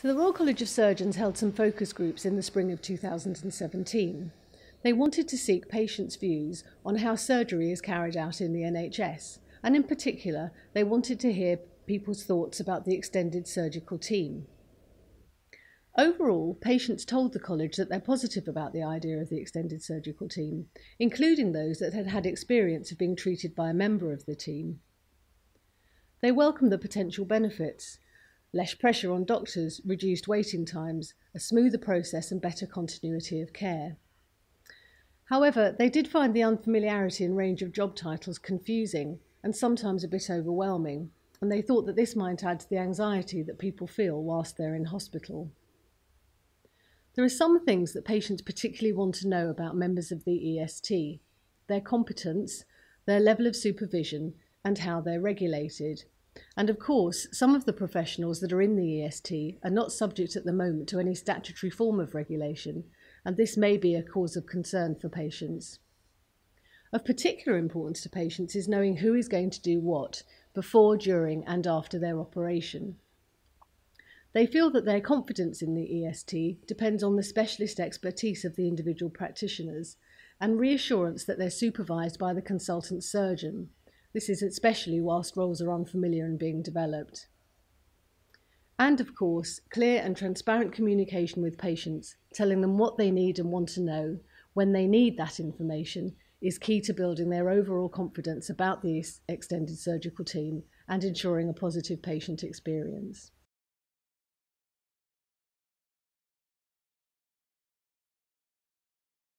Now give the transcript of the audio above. So the Royal College of Surgeons held some focus groups in the spring of 2017. They wanted to seek patients' views on how surgery is carried out in the NHS, and in particular, they wanted to hear people's thoughts about the extended surgical team. Overall, patients told the college that they're positive about the idea of the extended surgical team, including those that had had experience of being treated by a member of the team. They welcomed the potential benefits: less pressure on doctors, reduced waiting times, a smoother process and better continuity of care. However, they did find the unfamiliarity and range of job titles confusing and sometimes a bit overwhelming, and they thought that this might add to the anxiety that people feel whilst they're in hospital. There are some things that patients particularly want to know about members of the EST: their competence, their level of supervision, and how they're regulated. And of course, some of the professionals that are in the EST are not subject at the moment to any statutory form of regulation, and this may be a cause of concern for patients. Of particular importance to patients is knowing who is going to do what before, during, and after their operation. They feel that their confidence in the EST depends on the specialist expertise of the individual practitioners and reassurance that they're supervised by the consultant surgeon. This is especially whilst roles are unfamiliar and being developed. And of course, clear and transparent communication with patients, telling them what they need and want to know when they need that information, is key to building their overall confidence about the extended surgical team and ensuring a positive patient experience.